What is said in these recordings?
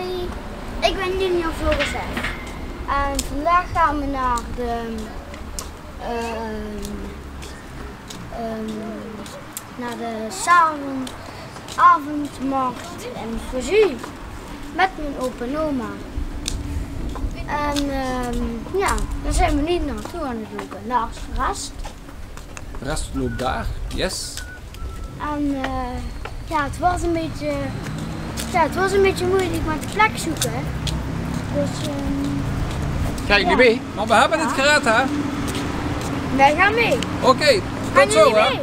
Hoi, ik ben junior vogel 6. En vandaag gaan we naar de avondmarkt in Fréjus met mijn opa en oma. En ja, daar zijn we niet naartoe aan het lopen. Daar is de rest. De rest loopt daar, yes. En ja, het was een beetje moeilijk met de plek zoeken. Dus, gaan jullie mee? Maar we hebben het gered, hè? Wij gaan mee. Oké, tot zo, hè?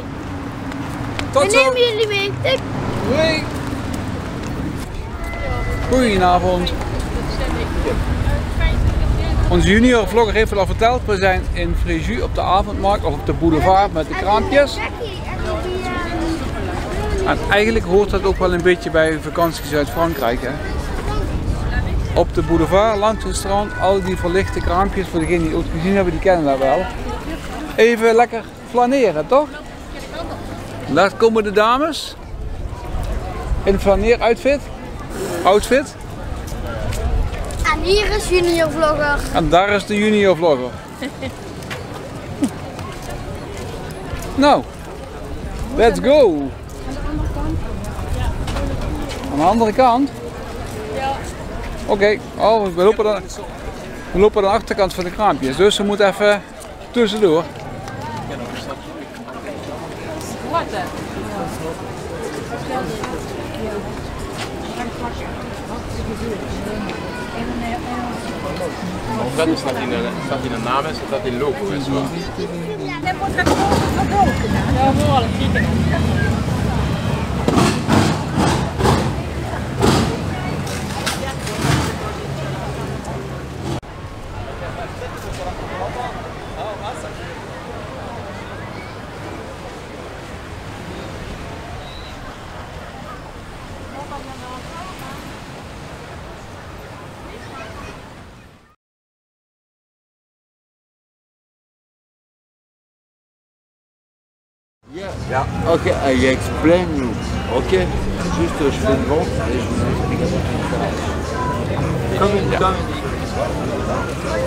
Tot zo. We nemen jullie mee. Doei. Goedenavond. Onze junior vlogger heeft het al verteld. We zijn in Fréjus op de avondmarkt of op de boulevard met de kraampjes. En eigenlijk hoort dat ook wel een beetje bij vakanties uit Frankrijk, hè? Op de boulevard, langs het strand, al die verlichte kraampjes. Voor degenen die het ooit gezien hebben, die kennen dat wel. Even lekker flaneren, toch? Daar komen de dames. In flaneeroutfit. Outfit. En hier is junior vlogger. En daar is de junior vlogger. Nou, let's go. Aan de andere kant? Ja. Oké, we lopen aan de achterkant van de kraampjes, dus we moeten even tussendoor. Dat is dat hij de naam is, dat hij logo is. Dat moet het ook gedaan. Ja, vooral het Yes. Yeah. Okay, I explain you. Okay. Just je fais le vent et je vous explique. Comme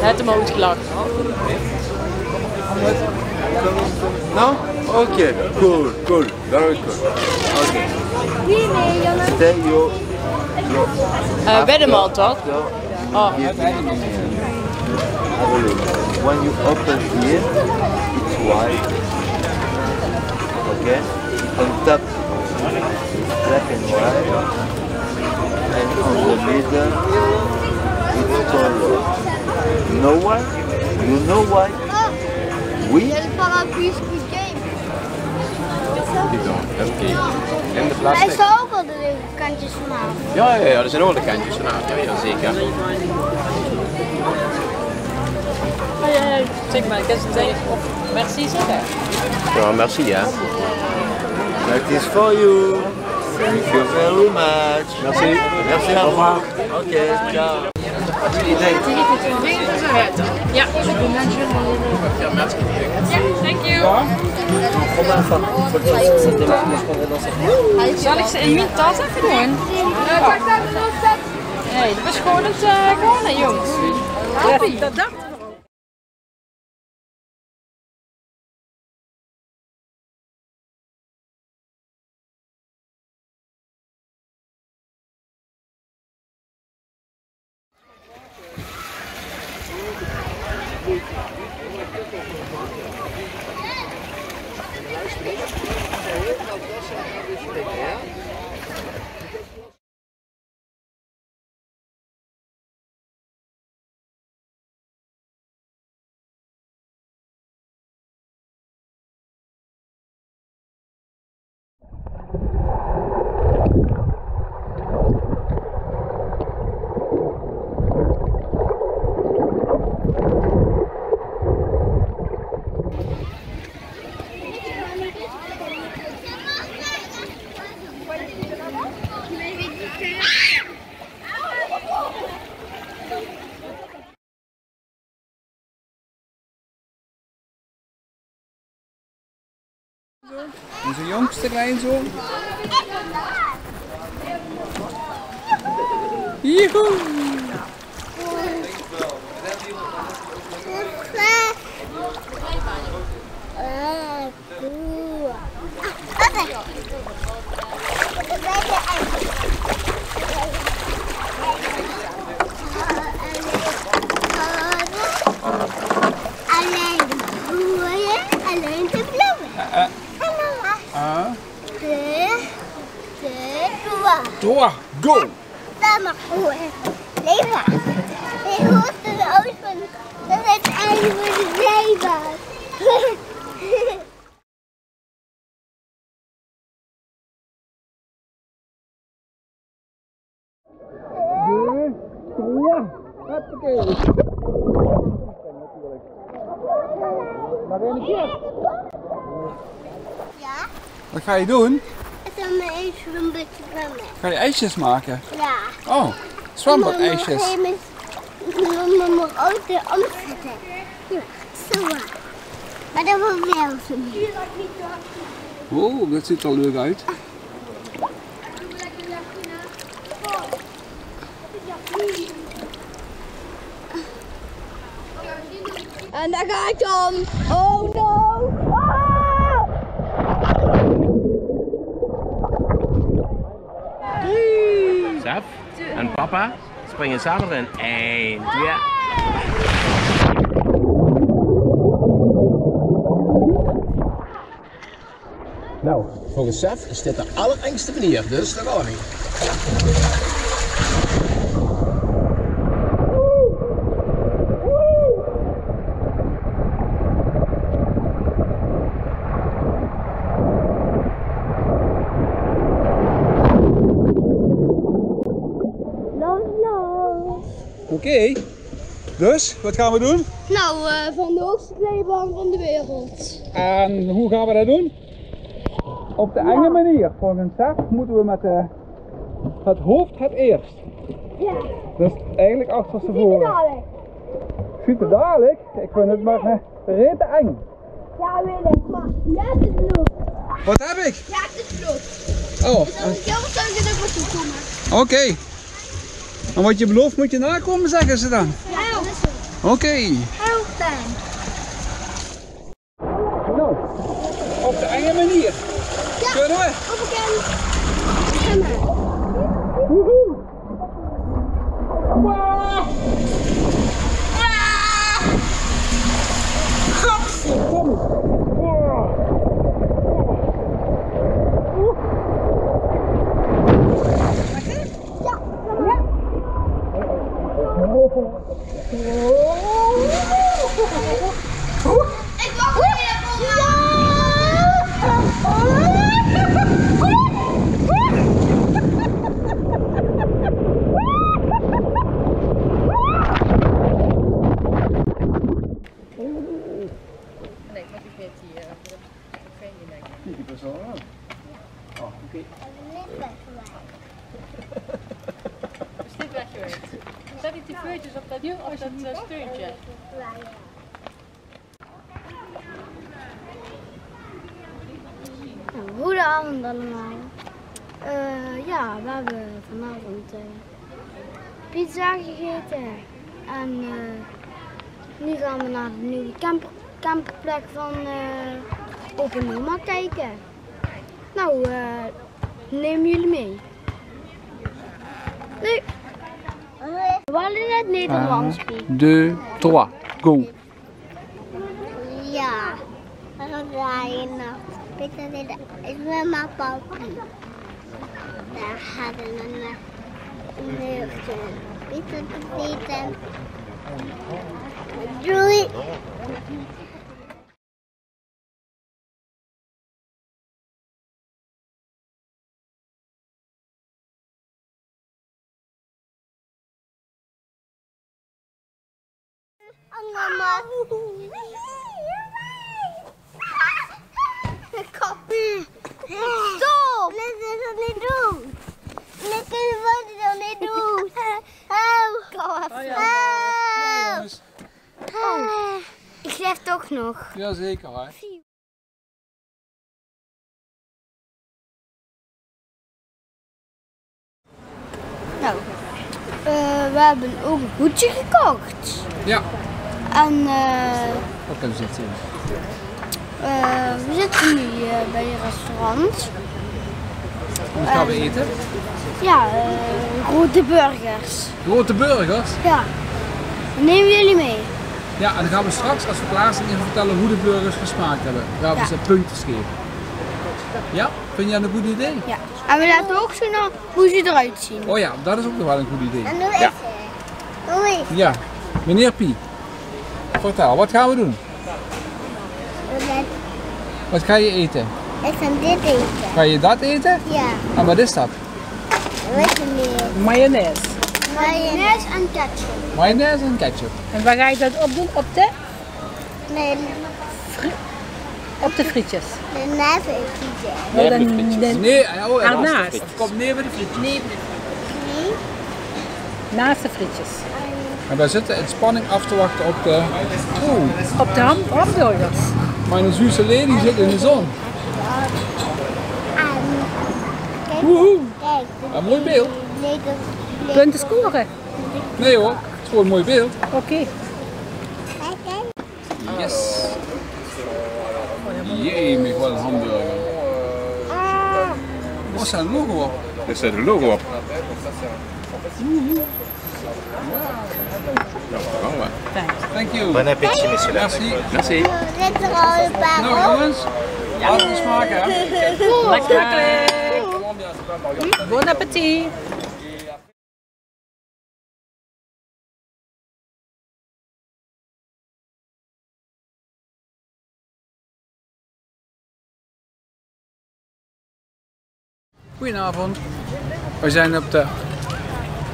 het hem ook klaar. No? Okay. Cool. Very cool. Okay. Stay your. Weddenmal toch? Oh. When you open here, it's wide. Okay, on top, black and white, and on the middle, it's taller. You know why? You know why? Oui? En de plastic. Hij zal ook al de kantjes vanaf. Ja, er zijn ook de kantjes vanaf. Ja, zeker. Zeg maar, ik heb het tegen op. Merci zeggen. Ja, merci, ja. That is for you. Thank you very much. Merci. Merci, allemaal. Oké, ciao. Wat jullie denken? Ja. Thank you. Zal ik ze in mijn tas even doen? Nee, dat was gewoon het gewone, jongens. Happy. Onze jongste kleinzoon. Joehoe! Door, go! Dat mag goed. Leeuwen. Ik hoort de oost van. Dat is het einde van de zeebaan. Ja, hoppakee. Daar ben ik hier. Ja? Wat ga je doen? Een beetje zwemmen. Ga je ijsjes maken? Ja. Oh, zwembad-ijsjes. Mama moet ook weer omzetten. Ja, zo. Maar dat wil wel zo. Oh, dat ziet er leuk uit. En daar gaat hij om. Oh no! Ah! Sef en papa springen samen in 1, 2. Nou, volgens Sef is dit de allerengste manier, dus daar gaan we. Oké, dus wat gaan we doen? Nou, van de hoogste glijbaan van de wereld. En hoe gaan we dat doen? Op de enge manier. Volgens Sef moeten we met het hoofd het eerst. Ja. Dus eigenlijk achterstevoren. Ziet er dadelijk? Ik vind het maar rete eng. Ja, weet ik, maar net is het bloed. Wat heb ik? Ja, het is bloed. Oh. Dus als ik heel sterk dat moet toekomen. Oké. En wat je belooft moet je nakomen, zeggen ze dan. Ja, dat is het. Oké. Help dan. Nou, op de enge manier. Ja, kunnen we? Op een keer. Woehoe. Waaah. Waaah. Godverdomme. Ik wacht weer op Nee, maar ik weet hier. Ik weet niet lekker. Die persoon wel. Oh, oké. Is dit weggewerkt? Zet ik die veutjes op dat steuntje? Goedenavond allemaal. Ja, we hebben vanavond pizza gegeten. En nu gaan we naar de nieuwe camperplek van Opa Oma kijken. Nou, neem jullie mee. Nu! We hadden net Nederlands. 1, 2, 3, go! Ja, we gaan draaien nog. Ik ben mijn papa. Daar hadden we een leugje. Pizza te eten. Doei! Mama. Stop! Dit is het niet doen! Dit wordt het niet doen! Help! Help! Help! Ik leef toch nog. Jazeker hoor. Nou, we hebben ook een hoedje gekocht. Ja. En wat kunnen we zitten? We zitten nu bij een restaurant. Wat gaan we eten? Ja, grote burgers. Grote burgers? Ja. Dan nemen we jullie mee. Ja, en dan gaan we straks als we klaar zijn even vertellen hoe de burgers gesmaakt hebben. Dan gaan we ze puntjes geven. Ja, vind jij dat een goed idee? Ja. En we laten ook zien hoe ze eruit zien. Oh ja, dat is ook nog wel een goed idee. En doe even. Doei. Ja. Meneer Piet, vertel, wat gaan we doen? Wat ga je eten? Ik ga dit eten. Ga je dat eten? Ja. En wat is dat? Weet je niet. Mayonaise. Mayonaise en ketchup. Mayonaise en ketchup. En waar ga je dat op doen? Op de? Nee. Op de frietjes. Naast de frietjes. Nee, naast. Kom neer bij de frietjes. Nee. Naast de frietjes. En wij zitten in spanning af te wachten op de... Oh. Op de hamburgers. Mijn Zuurse lady zit in de zon. Woehoe. Een mooi beeld. Punten scoren? Nee hoor, het is gewoon een mooi beeld. Oké. Okay. Yes. Jee, met wel een hamburger. Wat staat een logo op? Er staat een logo op. Thank you. Bon appétit, monsieur. Merci. Merci. Nou jongens, laten we smaken. Lekker. Bon appétit. Goedenavond, we zijn op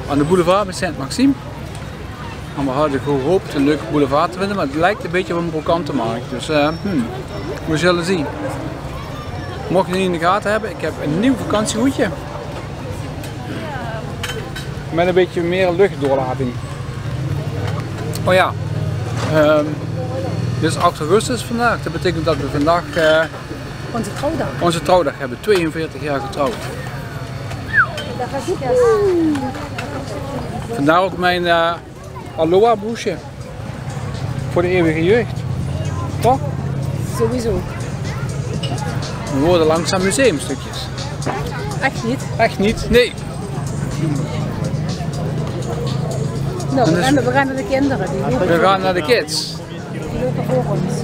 aan de boulevard bij Saint-Maxime. En we hadden gehoopt een leuke boulevard te vinden, maar het lijkt een beetje op een brokantenmarkt. Dus we zullen zien. Mocht je het niet in de gaten hebben, ik heb een nieuw vakantiehoedje. Met een beetje meer luchtdoorlating. Oh ja, dit is 8 augustus vandaag. Dat betekent dat we vandaag... onze trouwdag. Onze trouwdag hebben 42 jaar getrouwd. Vandaar ook mijn aloha bloesje. Voor de eeuwige jeugd. Toch? Sowieso. We worden langzaam museumstukjes. Echt niet? Echt niet, nee. Nou, we gaan naar de kinderen. We gaan naar de kids. Die lopen voor ons.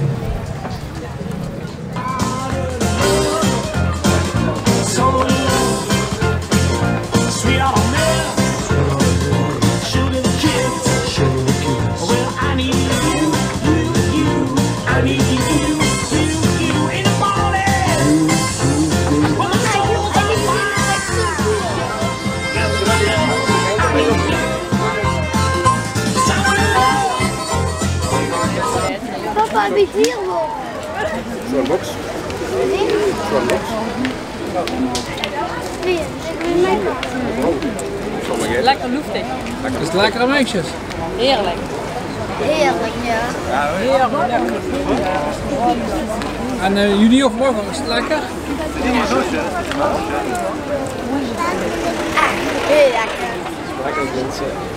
Zo'n box. Zo'n box. Lekker loeftig. Het is lekkere meisjes. Heerlijk. Heerlijk, ja. Heerlijk. En jullie of morgen, is het lekker? Heel lekker. Lekker mensen.